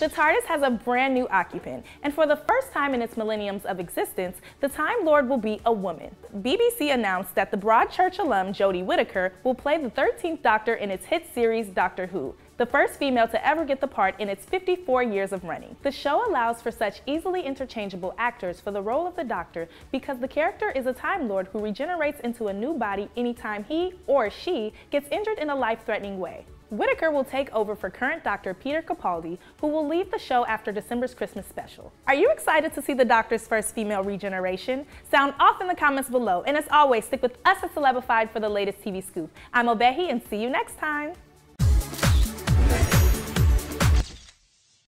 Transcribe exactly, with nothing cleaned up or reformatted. The TARDIS has a brand new occupant, and for the first time in its millenniums of existence, the Time Lord will be a woman. B B C announced that the Broadchurch alum Jodie Whittaker will play the thirteenth Doctor in its hit series Doctor Who, the first female to ever get the part in its fifty-four years of running. The show allows for such easily interchangeable actors for the role of the Doctor because the character is a Time Lord who regenerates into a new body anytime he or she gets injured in a life-threatening way. Whittaker will take over for current Doctor Peter Capaldi, who will leave the show after December's Christmas special. Are you excited to see the Doctor's first female regeneration? Sound off in the comments below, and as always, stick with us at Celebified for the latest T V scoop. I'm Obehi, and see you next time!